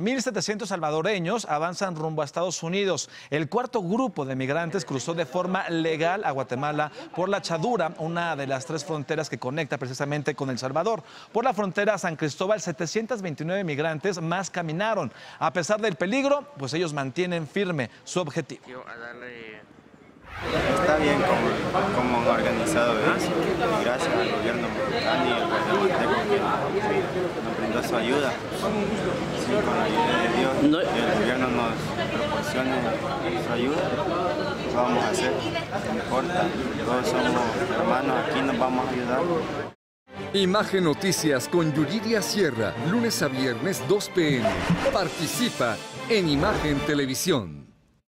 1.700 salvadoreños avanzan rumbo a Estados Unidos. El cuarto grupo de migrantes cruzó de forma legal a Guatemala por la Chadura, una de las tres fronteras que conecta precisamente con El Salvador. Por la frontera San Cristóbal, 729 migrantes más caminaron. A pesar del peligro, pues ellos mantienen firme su objetivo. Está bien como han organizado, gracias al gobierno mexicano y al guatemalteco que nos brindó su ayuda. Sí, con la ayuda de Dios, que el gobierno nos proporcione su ayuda, lo vamos a hacer, no importa, todos somos hermanos, aquí nos vamos a ayudar. Imagen Noticias con Yuriria Sierra, lunes a viernes 2 p.m. Participa en Imagen Televisión.